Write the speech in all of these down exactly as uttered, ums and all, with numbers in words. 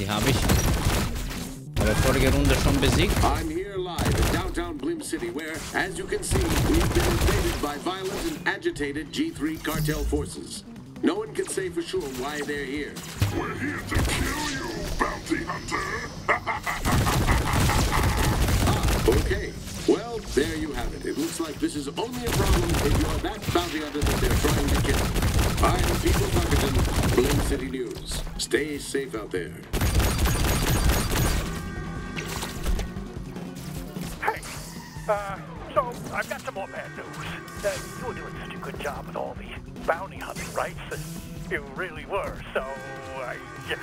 Die habe ich. Aber vorige Runde schon besiegt. I'm here live in downtown Blimp City, where, as you can see, we've been invaded by violent and agitated G three cartel forces. No one can say for sure why they're here. We're here to kill you, bounty hunter! Ah, okay. Well, there you have it. It looks like this is only a problem if you're that bounty hunter that they're trying to kill. I'm Peter Markinson, Bloom City News. Stay safe out there. Hey, uh, so I've got some more bad news. Uh, you were doing such a good job with all these bounty hunting rights, and you really were, so I uh,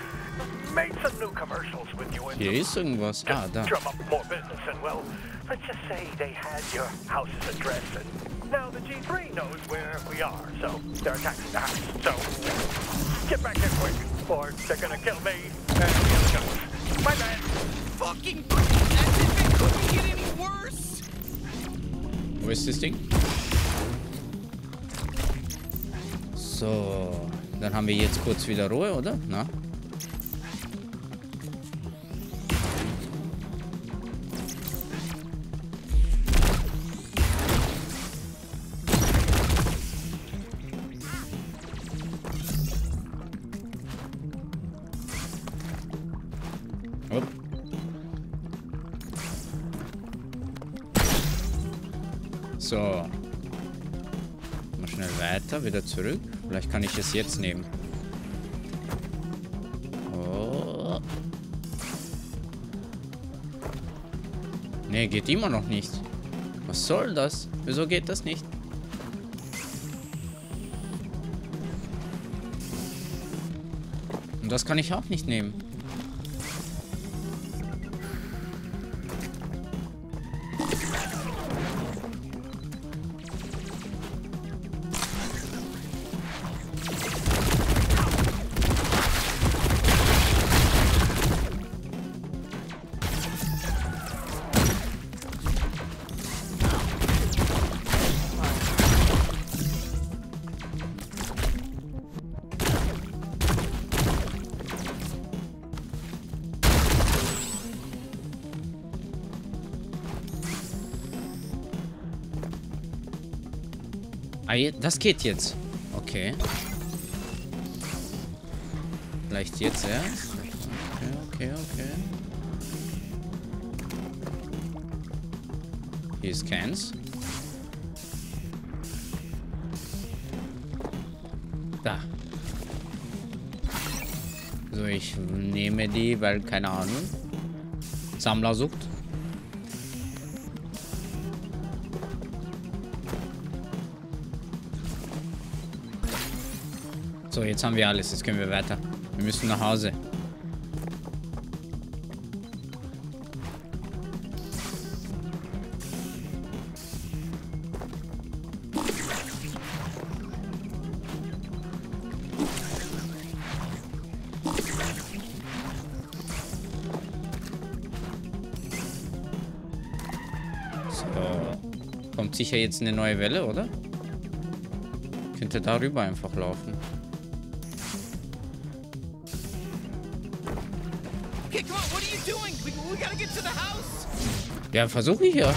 made some new commercials with you and just ah, drum up more business, and well, let's just say they had your house's address, and now the G three knows where we are, so they're attacking the house, so get back in quick, or they're gonna kill me and the other guys. My man! Fucking fucking as if it couldn't get any worse! Where's this thing? So, dann haben wir jetzt kurz wieder Ruhe, oder? Na? Upp. So. Mal schnell weiter, wieder zurück. Vielleicht kann ich es jetzt nehmen. Oh. Ne, geht immer noch nicht. Was soll das? Wieso geht das nicht? Und das kann ich auch nicht nehmen. Das geht jetzt. Okay. Vielleicht jetzt erst. Okay, okay, okay. Hier ist keins. Da. So, ich nehme die, weil keine Ahnung. Sammler sucht. So, jetzt haben wir alles. Jetzt können wir weiter. Wir müssen nach Hause. So. Kommt sicher jetzt eine neue Welle, oder? Könnte darüber einfach laufen. Ja, versuche ich ja.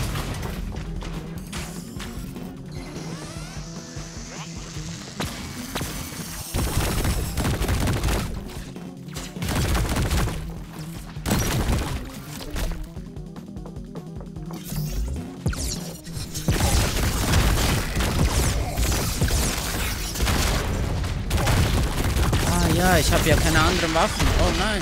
Ah ja, ich habe ja keine anderen Waffen. Oh nein.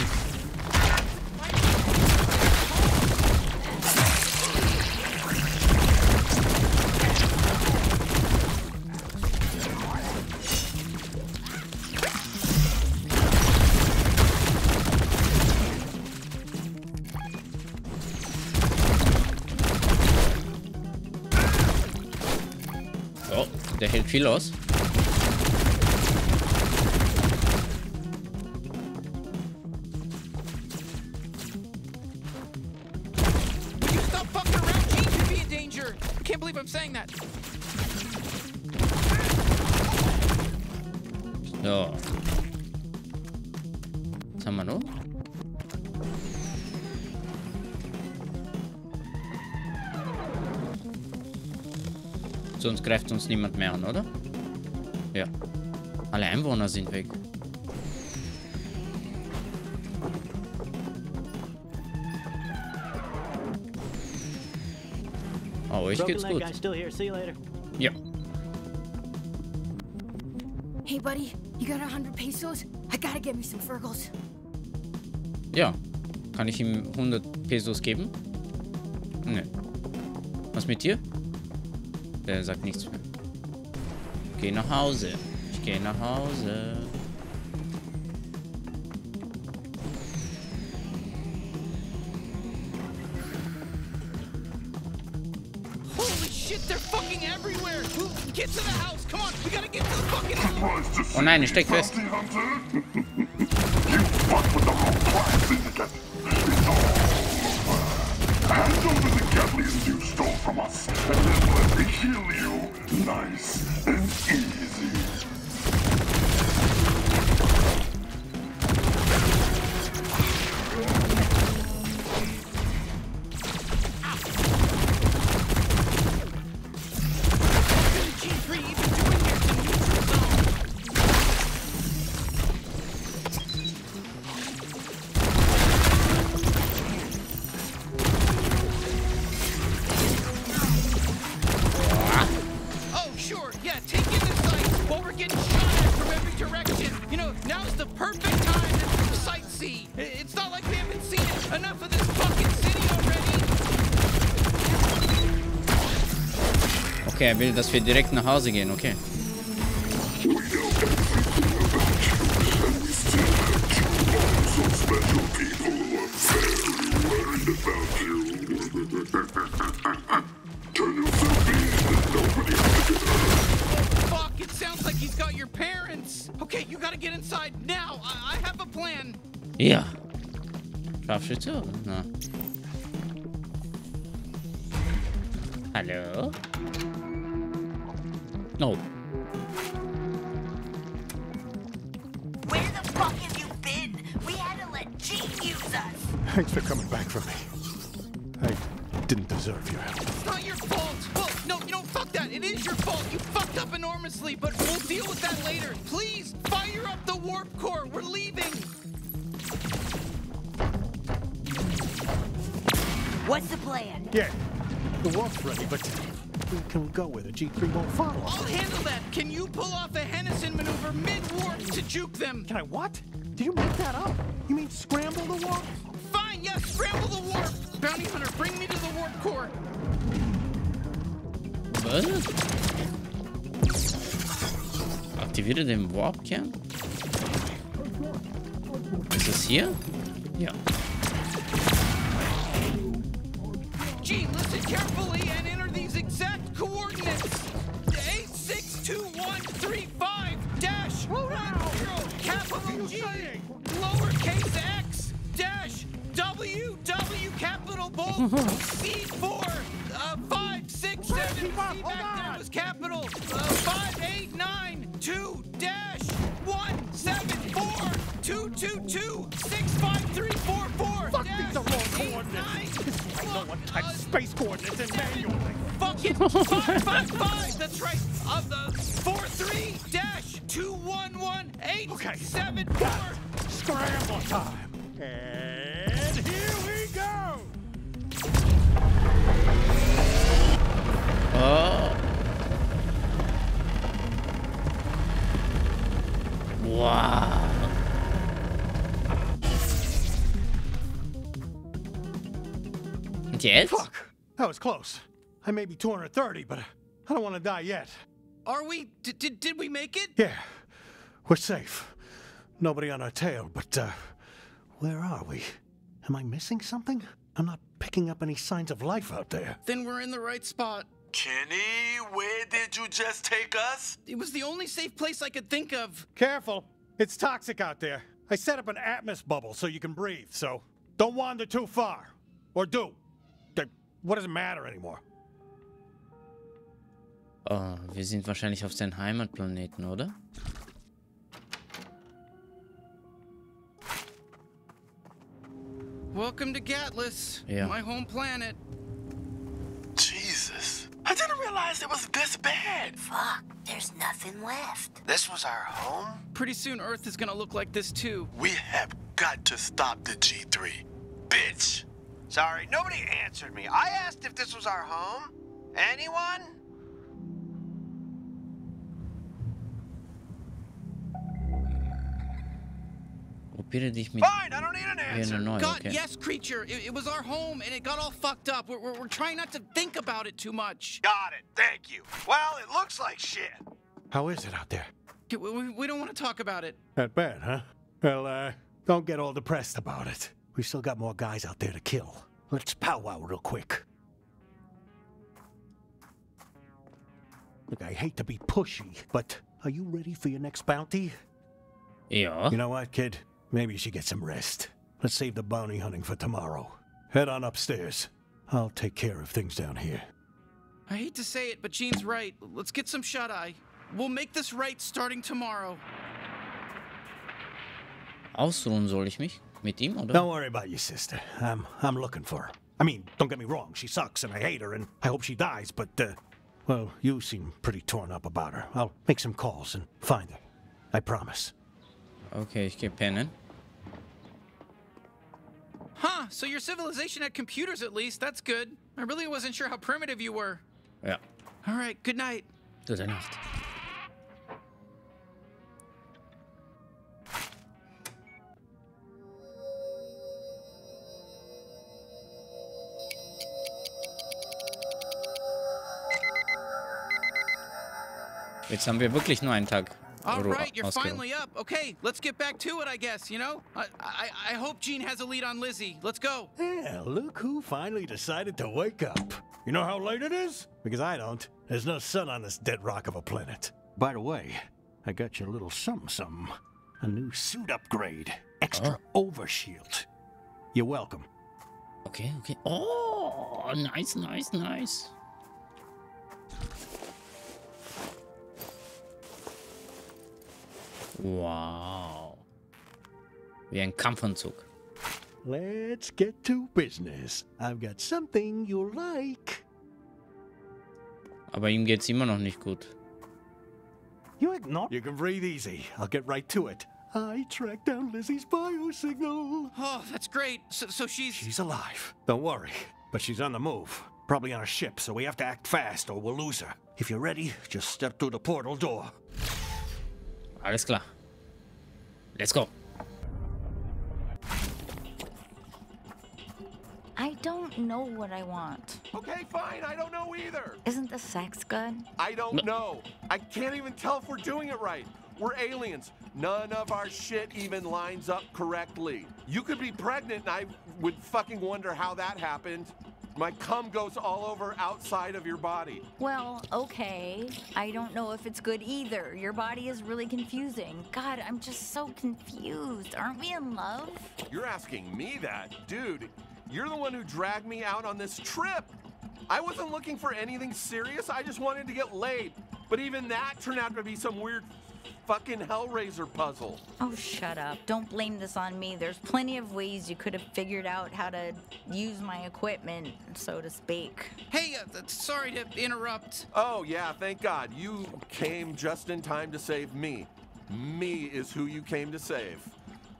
Der hält viel aus. So. Was haben wir noch? Sonst greift uns niemand mehr an, oder? Ja. Alle Einwohner sind weg. Oh, euch geht's gut. Ja. Hey, buddy, you got one hundred pesos? I gotta get me some Fergals. Ja. Kann ich ihm hundert Pesos geben? Ne. Was mit dir? Der sagt nichts mehr. Ich geh nach Hause. Ich geh nach Hause. Oh nein, ich steck fest. Okay, er will, dass wir direkt nach Hause gehen, okay. Ja. Schaffst du zu? Na. Hallo? No. Where the fuck have you been? We had to let G use us. Thanks for coming back for me. I didn't deserve your help. It's not your fault. Well, no, you don't fuck that. It is your fault. You fucked up enormously, but we'll deal with that later. Please fire up the warp core. We're leaving. What's the plan? Yeah, the warp's ready, but. We can go with it. G three won't follow. I'll handle that. Can you pull off a Hennison maneuver mid-warp to juke them? Can I what? Did you make that up? You mean scramble the warp? Fine, yes, scramble the warp. Bounty Hunter, bring me to the warp core. Was? Aktiviere den Warpkern? Ist es hier? Ja. G, listen carefully and enter these exact coordinates. eight six two one three five dash one zero capital G lowercase x dash W W capital bold C four uh, five six seven C back there was capital uh, five eight nine two dash one seven four two two two six five three four four. Fuck, these are wrong coordinates. This is why no one types space coordinates in manual. Fuck it. five five five. That's right. Of the four three dash two one one eight seven four. Scramble time. And here we go. Oh. Wow. Yes? Fuck, that was close. I may be two hundred thirty, but I don't want to die yet. Are we? Did did did we make it? Yeah, we're safe. Nobody on our tail, but uh, where are we? Am I missing something? I'm not picking up any signs of life out there. Then we're in the right spot. Kenny, where did you just take us? It was the only safe place I could think of. Careful, it's toxic out there. I set up an atmos bubble so you can breathe, so don't wander too far. Or do. What does it matter anymore? Oh, wir sind wahrscheinlich auf seinen Heimatplaneten, oder? Welcome to Gatlas, yeah. My home planet. Jesus. I didn't realize realize it was this bad. Fuck, there's nothing left. This was our home? Pretty soon Earth is gonna look like this too. We have got to stop the G three, bitch. Sorry, nobody answered me. I asked if this was our home. Anyone? Fine, I don't need an answer. God, okay. Yes, creature. It, it was our home, and it got all fucked up. We're, we're, we're trying not to think about it too much. Got it. Thank you. Well, it looks like shit. How is it out there? We, we don't want to talk about it. That bad, huh? Well, uh, don't get all depressed about it. We still got more guys out there to kill. Let's powwow real quick. Look, I hate to be pushy, but are you ready for your next bounty? Yeah. You know what, kid? Maybe you should get some rest. Let's save the bounty hunting for tomorrow. Head on upstairs. I'll take care of things down here. I hate to say it, but Gene's right. Let's get some shut-eye. We'll make this right starting tomorrow. Ausruhen soll ich mich? Mit ihm, oder? Don't worry about your sister. I'm, I'm looking for her. I mean, don't get me wrong. She sucks, and I hate her, and I hope she dies, but, uh... well, you seem pretty torn up about her. I'll make some calls and find her. I promise. Okay, ich geh pennen. Huh, so your civilization had computers at least, that's good. I really wasn't sure how primitive you were. Yeah. Alright, good night. Gute Nacht. Jetzt haben wir wirklich nur einen Tag. All right, you're finally up. Okay, let's get back to it, I guess, you know? I, I, I hope Gene has a lead on Lizzie. Let's go. Yeah, look who finally decided to wake up. You know how late it is? Because I don't. There's no sun on this dead rock of a planet. By the way, I got you a little something-something. A new suit upgrade. Extra oh. overshield. You're welcome. Okay, okay. Oh, nice, nice, nice. Wow. Wie ein Kampfanzug. Let's get to business. I've got something you like. Aber ihm geht's immer noch nicht gut. You ignore. You can breathe easy. I'll get right to it. I tracked down Lizzie's biosignal. Oh, that's great. So, so she's... She's alive. Don't worry. But she's on the move. Probably on a ship, so we have to act fast or we'll lose her. If you're ready, just step through the portal door. Alles klar. Let's go. I don't know what I want. Okay, fine. I don't know either. Isn't the sex good? I don't know. I can't even tell if we're doing it right. We're aliens. None of our shit even lines up correctly. You could be pregnant and I would fucking wonder how that happened. My cum goes all over outside of your body. Well, okay. I don't know if it's good either. Your body is really confusing. God, I'm just so confused. Aren't we in love? You're asking me that? Dude, you're the one who dragged me out on this trip. I wasn't looking for anything serious. I just wanted to get laid. But even that turned out to be some weird fucking Hellraiser puzzle. Oh, shut up. Don't blame this on me. There's plenty of ways you could have figured out how to use my equipment, so to speak. Hey, uh, sorry to interrupt. Oh, yeah, thank God. You came just in time to save me. Me is who you came to save.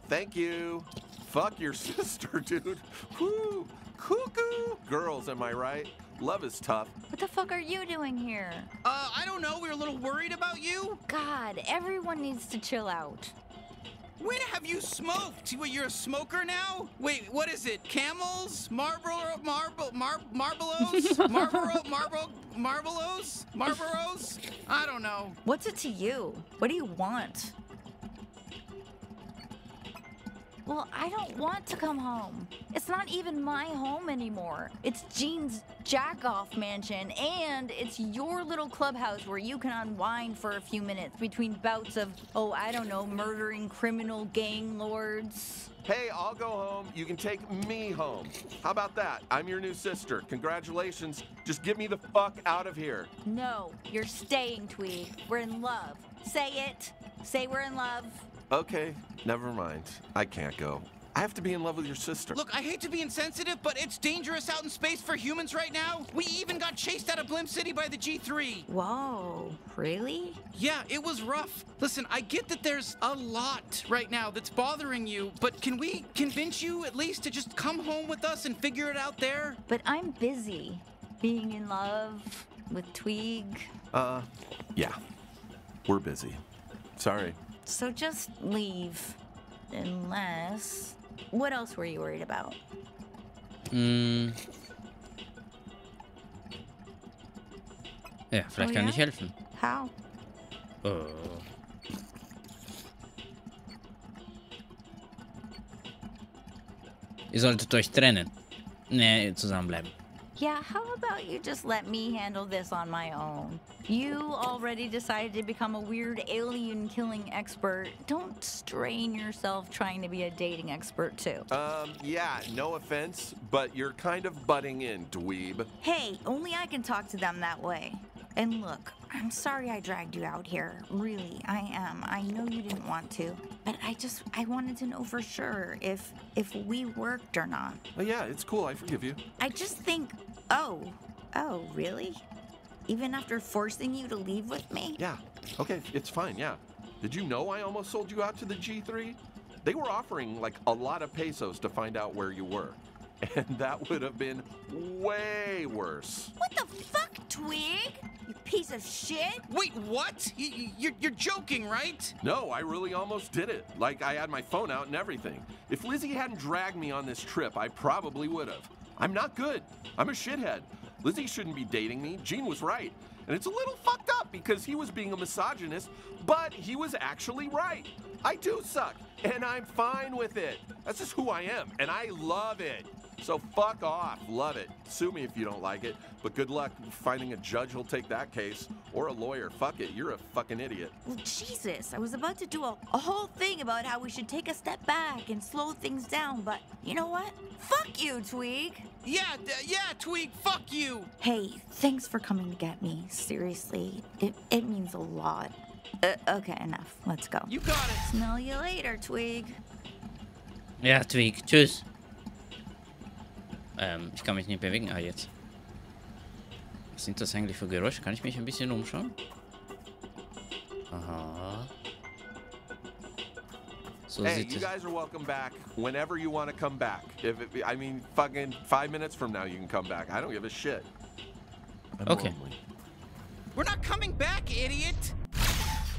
Thank you. Fuck your sister, dude. Woo. Cuckoo. Girls, am I right? Love is tough. What the fuck are you doing here? Uh, I don't know. We were a little worried about you. God, everyone needs to chill out. When have you smoked? You're a smoker now? Wait, what is it? Camels? Marlboro? Marble? Mar Marlboros? Marlboro? Marlboro? Marlboros? Marlboros? I don't know. What's it to you? What do you want? Well, I don't want to come home. It's not even my home anymore. It's Gene's jack-off mansion, and it's your little clubhouse where you can unwind for a few minutes between bouts of, oh, I don't know, murdering criminal gang lords. Hey, I'll go home. You can take me home. How about that? I'm your new sister. Congratulations. Just get me the fuck out of here. No, you're staying, Tweed. We're in love. Say it. Say we're in love. Okay, never mind. I can't go. I have to be in love with your sister. Look, I hate to be insensitive, but it's dangerous out in space for humans right now. We even got chased out of Blimp City by the G three. Whoa, really? Yeah, it was rough. Listen, I get that there's a lot right now that's bothering you, but can we convince you at least to just come home with us and figure it out there? But I'm busy being in love with Twig. Uh, yeah, we're busy. Sorry. So just leave. Unless... What else were you worried about? Mm. Ja, vielleicht oh, kann ja? ich helfen. How? Oh. Ihr solltet euch trennen. Nee, zusammenbleiben. Yeah, how about you just let me handle this on my own? You already decided to become a weird alien-killing expert. Don't strain yourself trying to be a dating expert, too. Um, yeah, no offense, but you're kind of butting in, dweeb. Hey, only I can talk to them that way. And look, I'm sorry I dragged you out here. Really, I am. I know you didn't want to, but I just, I wanted to know for sure if, if we worked or not. Oh yeah, it's cool. I forgive you. I just think, oh, oh, really? Even after forcing you to leave with me? Yeah, okay, it's fine, yeah. Did you know I almost sold you out to the G three? They were offering like a lot of pesos to find out where you were. And that would have been way worse. What the fuck, Twig? You piece of shit. Wait, what? Y you're, you're joking, right? No, I really almost did it. Like, I had my phone out and everything. If Lizzie hadn't dragged me on this trip, I probably would have. I'm not good. I'm a shithead. Lizzie shouldn't be dating me. Gene was right. And it's a little fucked up because he was being a misogynist, but he was actually right. I do suck, and I'm fine with it. That's just who I am, and I love it. So fuck off, love it. Sue me if you don't like it, but good luck finding a judge who'll take that case, or a lawyer. Fuck it, you're a fucking idiot. Well, Jesus, I was about to do a, a whole thing about how we should take a step back and slow things down, but you know what? Fuck you, Twig. Yeah, yeah, Twig, fuck you. Hey, thanks for coming to get me. Seriously, it, it means a lot. Uh, okay, enough. Let's go. You got it. Smell you later, Twig. Ja, Twig, tschüss. Ähm, ich kann mich nicht bewegen. Ah, jetzt. Was sind das eigentlich für Geräusche? Kann ich mich ein bisschen umschauen? Aha. So hey, sieht you guys are welcome back whenever you want to come back. If it, I mean, fucking five minutes from now you can come back. I don't give a shit. I'm okay. Lonely. We're not coming back, idiot!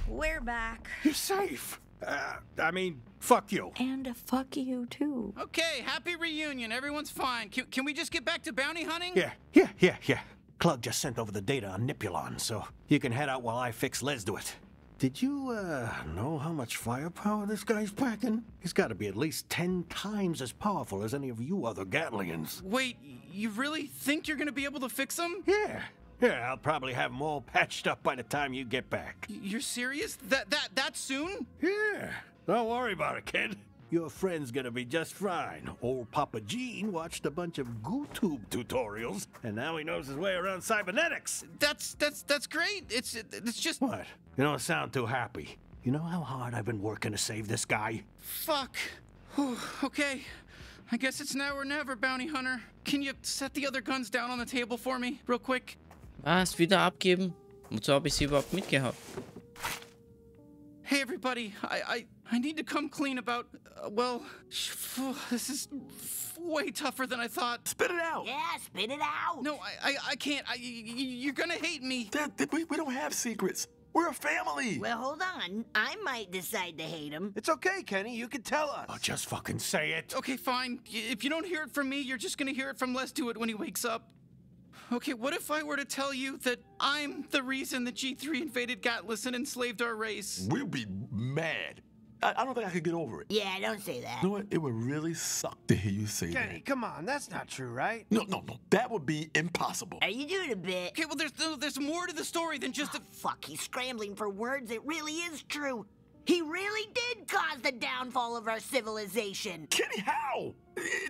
We're back. You're safe. Uh, I mean, fuck you. And a fuck you, too. Okay, happy reunion. Everyone's fine. Can, can we just get back to bounty hunting? Yeah, yeah, yeah, yeah. Clug just sent over the data on Nipulon, so you can head out while I fix Les to it. Did you, uh, know how much firepower this guy's packing? He's gotta be at least ten times as powerful as any of you other Gatlians. Wait, you really think you're gonna be able to fix him? Yeah. Yeah, I'll probably have them all patched up by the time you get back. You're serious? That that that soon? Yeah. Don't worry about it, kid. Your friend's gonna be just fine. Old Papa Gene watched a bunch of GooTube tutorials, and now he knows his way around cybernetics. That's that's that's great. It's it's just what? You don't sound too happy. You know how hard I've been working to save this guy? Fuck. Whew, okay. I guess it's now or never, bounty hunter. Can you set the other guns down on the table for me, real quick? Was? Wieder abgeben? Wozu habe ich sie überhaupt mitgehabt? Hey everybody, I, I, I need to come clean about, uh, well, this is way tougher than I thought. Spit it out! Yeah, spit it out! No, I, I, I can't, I, you're gonna hate me. That, that we, we don't have secrets. We're a family! Well, hold on. I might decide to hate him. It's okay, Kenny. You can tell us. Oh, just fucking say it. Okay, fine. If you don't hear it from me, you're just gonna hear it from Les Do It when he wakes up. Okay, what if I were to tell you that I'm the reason the G three invaded Gatlas and enslaved our race? We'd be mad. I, I don't think I could get over it. Yeah, don't say that. You know what? It would really suck to hear you say Kenny, that. Kenny, come on. That's not true, right? No, no, no. That would be impossible. Are you doing a bit? Okay, well, there's, there's more to the story than just a... Oh, fuck, he's scrambling for words. It really is true. He really did cause the downfall of our civilization. Kenny, how?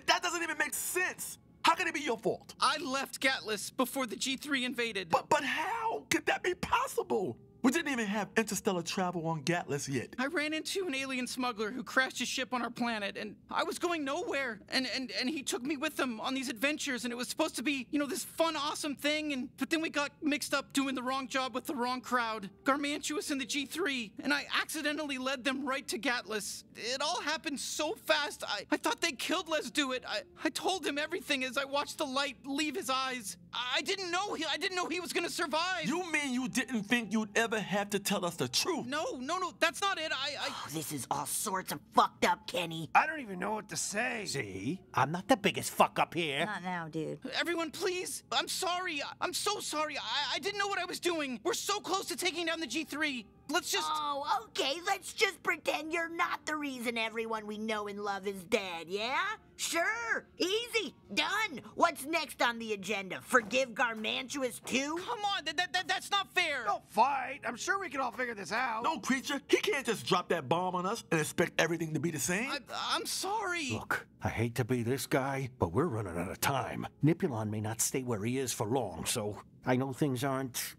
That doesn't even make sense. How can it be your fault? I left Gatlas before the G three invaded. But but how could that be possible? We didn't even have interstellar travel on Gatlas yet. I ran into an alien smuggler who crashed his ship on our planet, and I was going nowhere, and, and, and he took me with him on these adventures, and it was supposed to be, you know, this fun, awesome thing, and but then we got mixed up doing the wrong job with the wrong crowd, Garmantuous and the G three, and I accidentally led them right to Gatlas. It all happened so fast, I, I thought they killed Let's Do It. I, I told him everything as I watched the light leave his eyes. I didn't know he, I didn't know he was gonna survive. You mean you didn't think you'd ever have to tell us the truth? No, no, no, that's not it. I, I... Oh, this is all sorts of fucked up, Kenny. I don't even know what to say. See? I'm not the biggest fuck up here. Not now, dude. Everyone, please. I'm sorry. I'm so sorry. I, I didn't know what I was doing. We're so close to taking down the G three. Let's just... Oh, okay, let's just pretend you're not the reason everyone we know and love is dead, yeah? Sure, easy, done. What's next on the agenda? Forgive Garmantuous too? Come on, that, that, that, that's not fair. Don't fight, I'm sure we can all figure this out. No, Creature, he can't just drop that bomb on us and expect everything to be the same. I, I'm sorry. Look, I hate to be this guy, but we're running out of time. Nipulon may not stay where he is for long, so I know things aren't...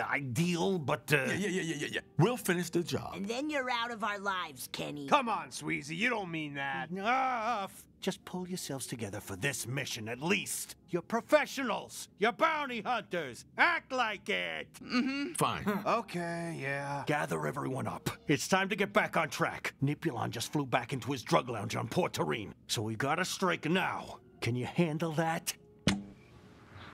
ideal, but uh... yeah, yeah, yeah, yeah, yeah. We'll finish the job. And then you're out of our lives, Kenny. Come on, Sweezy, you don't mean that. Enough. Just pull yourselves together for this mission, at least. You're professionals. You're bounty hunters. Act like it. Mm-hmm. Fine. Okay, yeah. Gather everyone up. It's time to get back on track. Nipulon just flew back into his drug lounge on Port Terrine, so we gotta strike now. Can you handle that?